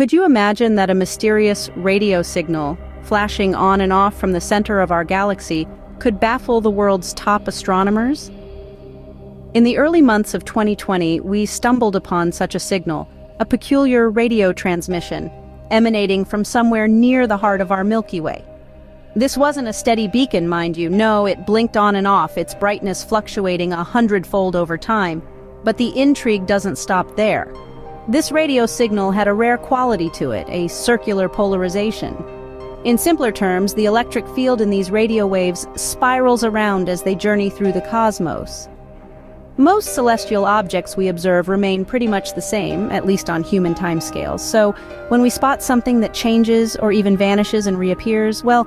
Could you imagine that a mysterious radio signal, flashing on and off from the center of our galaxy, could baffle the world's top astronomers? In the early months of 2020, we stumbled upon such a signal, a peculiar radio transmission, emanating from somewhere near the heart of our Milky Way. This wasn't a steady beacon, mind you. No, it blinked on and off, its brightness fluctuating 100-fold over time. But the intrigue doesn't stop there. This radio signal had a rare quality to it, a circular polarization. In simpler terms, the electric field in these radio waves spirals around as they journey through the cosmos. Most celestial objects we observe remain pretty much the same, at least on human timescales, so when we spot something that changes or even vanishes and reappears, well,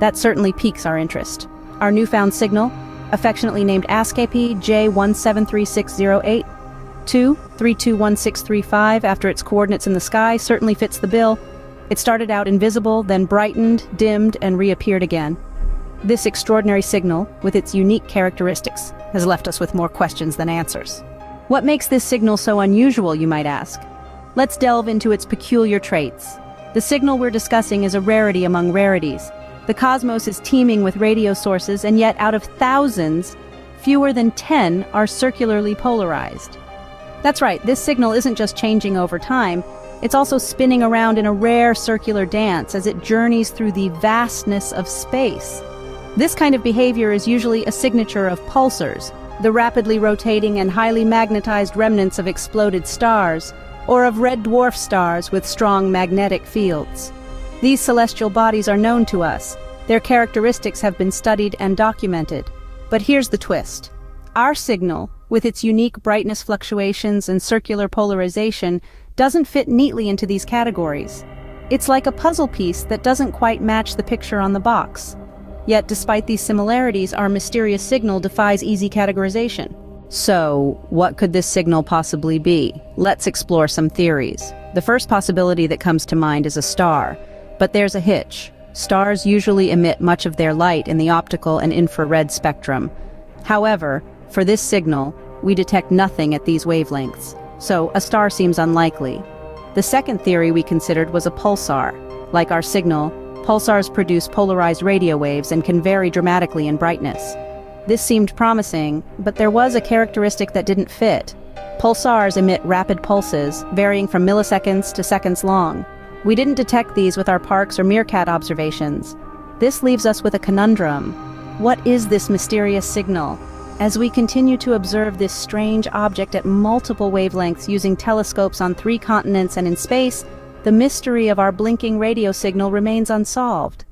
that certainly piques our interest. Our newfound signal, affectionately named ASKAP J173608.2.3.2.1.6.3.5 after its coordinates in the sky, certainly fits the bill. It started out invisible, then brightened, dimmed, and reappeared again. This extraordinary signal, with its unique characteristics, has left us with more questions than answers. What makes this signal so unusual, you might ask? Let's delve into its peculiar traits. The signal we're discussing is a rarity among rarities. The cosmos is teeming with radio sources, and yet out of thousands, fewer than 10 are circularly polarized. That's right, this signal isn't just changing over time, it's also spinning around in a rare circular dance as it journeys through the vastness of space. This kind of behavior is usually a signature of pulsars, the rapidly rotating and highly magnetized remnants of exploded stars, or of red dwarf stars with strong magnetic fields. These celestial bodies are known to us. Their characteristics have been studied and documented. But here's the twist. Our signal, with its unique brightness fluctuations and circular polarization, doesn't fit neatly into these categories. It's like a puzzle piece that doesn't quite match the picture on the box. Yet, despite these similarities, our mysterious signal defies easy categorization. So, what could this signal possibly be? Let's explore some theories. The first possibility that comes to mind is a star. But there's a hitch. Stars usually emit much of their light in the optical and infrared spectrum. However, for this signal, we detect nothing at these wavelengths, so a star seems unlikely. The second theory we considered was a pulsar. Like our signal, pulsars produce polarized radio waves and can vary dramatically in brightness. This seemed promising, but there was a characteristic that didn't fit. Pulsars emit rapid pulses, varying from milliseconds to seconds long. We didn't detect these with our Parkes or MeerKAT observations. This leaves us with a conundrum. What is this mysterious signal? As we continue to observe this strange object at multiple wavelengths using telescopes on 3 continents and in space, the mystery of our blinking radio signal remains unsolved.